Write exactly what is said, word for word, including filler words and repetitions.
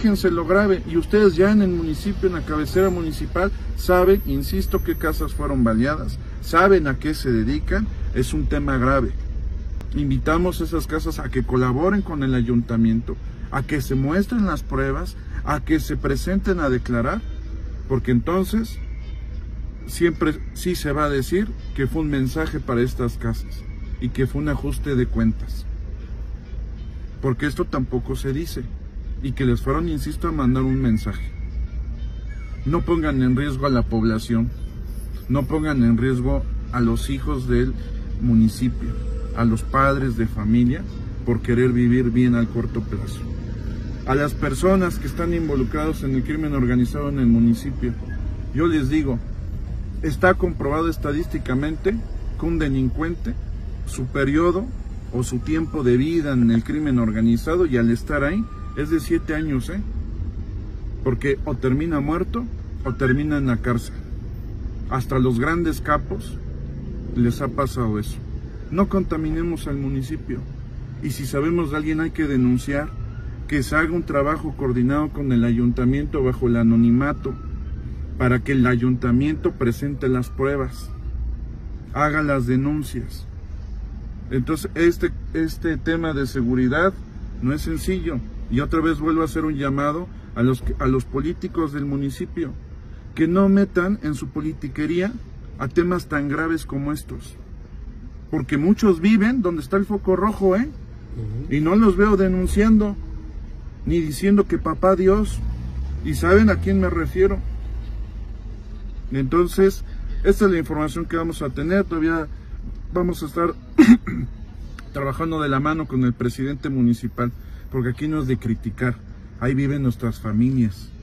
fíjense lo grave, y ustedes ya en el municipio, en la cabecera municipal, saben, insisto, qué casas fueron baleadas, saben a qué se dedican, es un tema grave. Invitamos a esas casas a que colaboren con el ayuntamiento, a que se muestren las pruebas, a que se presenten a declarar, porque entonces siempre sí se va a decir que fue un mensaje para estas casas y que fue un ajuste de cuentas, porque esto tampoco se dice, y que les fueron, insisto, a mandar un mensaje. No pongan en riesgo a la población, no pongan en riesgo a los hijos del municipio, a los padres de familia, por querer vivir bien al corto plazo. A las personas que están involucradas en el crimen organizado en el municipio, yo les digo, está comprobado estadísticamente que un delincuente, su periodo o su tiempo de vida en el crimen organizado y al estar ahí, es de siete años, ¿eh? Porque o termina muerto o termina en la cárcel. Hasta los grandes capos les ha pasado eso. No contaminemos al municipio, y si sabemos de alguien hay que denunciar, que se haga un trabajo coordinado con el ayuntamiento bajo el anonimato, para que el ayuntamiento presente las pruebas, haga las denuncias. Entonces este, este tema de seguridad no es sencillo, y otra vez vuelvo a hacer un llamado a los, a los políticos del municipio, que no metan en su politiquería a temas tan graves como estos, porque muchos viven donde está el foco rojo, ¿eh? Uh-huh. Y no los veo denunciando, ni diciendo que papá Dios, y saben a quién me refiero. Entonces, esta es la información que vamos a tener, todavía vamos a estar trabajando de la mano con el presidente municipal, porque aquí no es de criticar, ahí viven nuestras familias.